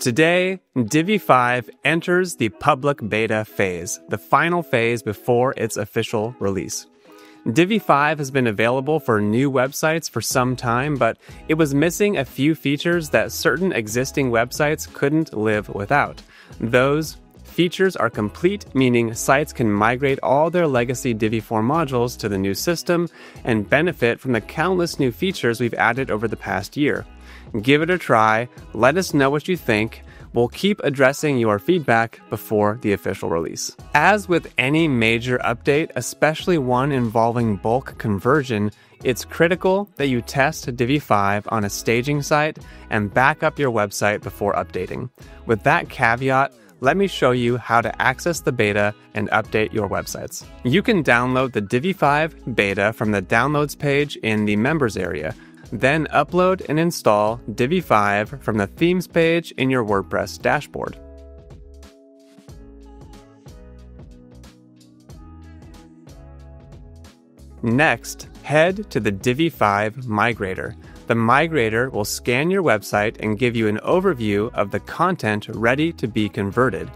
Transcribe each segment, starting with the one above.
Today, Divi 5 enters the public beta phase, the final phase before its official release. Divi 5 has been available for new websites for some time, but it was missing a few features that certain existing websites couldn't live without. Those features are complete, meaning sites can migrate all their legacy Divi 4 modules to the new system and benefit from the countless new features we've added over the past year. Give it a try, let us know what you think. We'll keep addressing your feedback before the official release. As with any major update, especially one involving bulk conversion, it's critical that you test Divi 5 on a staging site and back up your website before updating. With that caveat, let me show you how to access the beta and update your websites. You can download the Divi 5 beta from the Downloads page in the Members area. Then upload and install Divi 5 from the Themes page in your WordPress dashboard. Next, head to the Divi 5 migrator. The migrator will scan your website and give you an overview of the content ready to be converted.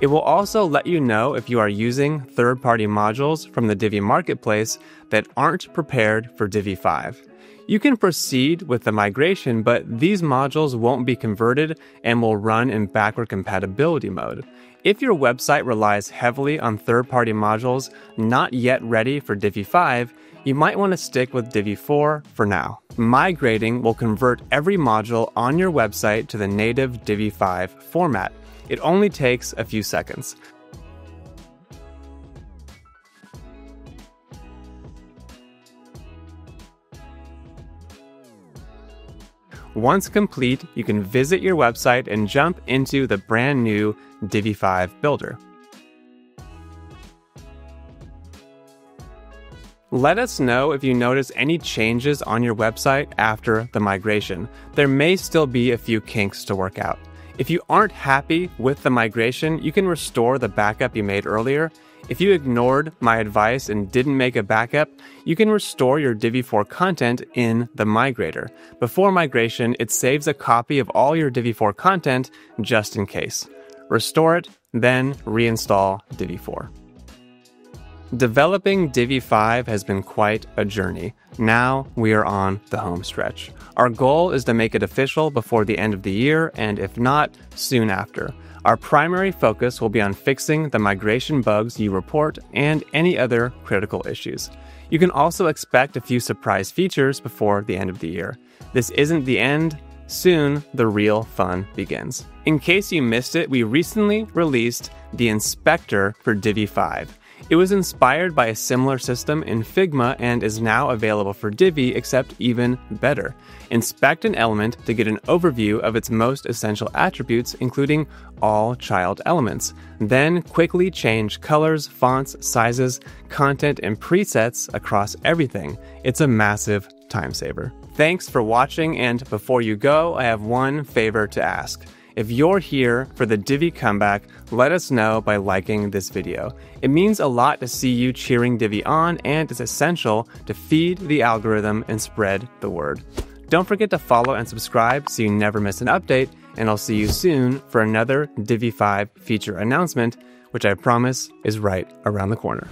It will also let you know if you are using third-party modules from the Divi Marketplace that aren't prepared for Divi 5. You can proceed with the migration, but these modules won't be converted and will run in backward compatibility mode. If your website relies heavily on third-party modules not yet ready for Divi 5, you might want to stick with Divi 4 for now. Migrating will convert every module on your website to the native Divi 5 format. It only takes a few seconds. Once complete, you can visit your website and jump into the brand new Divi 5 Builder. Let us know if you notice any changes on your website after the migration. There may still be a few kinks to work out. If you aren't happy with the migration, you can restore the backup you made earlier. If you ignored my advice and didn't make a backup, you can restore your Divi 4 content in the migrator. Before migration, it saves a copy of all your Divi 4 content just in case. Restore it, then reinstall Divi 4. Developing Divi 5 has been quite a journey. Now we are on the home stretch. Our goal is to make it official before the end of the year, and if not, soon after. Our primary focus will be on fixing the migration bugs you report and any other critical issues. You can also expect a few surprise features before the end of the year. This isn't the end. Soon, the real fun begins. In case you missed it, we recently released the Inspector for Divi 5. It was inspired by a similar system in Figma and is now available for Divi, except even better. Inspect an element to get an overview of its most essential attributes, including all child elements. Then quickly change colors, fonts, sizes, content, and presets across everything. It's a massive time saver. Thanks for watching, and before you go, I have one favor to ask. If you're here for the Divi comeback, let us know by liking this video. It means a lot to see you cheering Divi on, and it's essential to feed the algorithm and spread the word. Don't forget to follow and subscribe so you never miss an update, and I'll see you soon for another Divi 5 feature announcement, which I promise is right around the corner.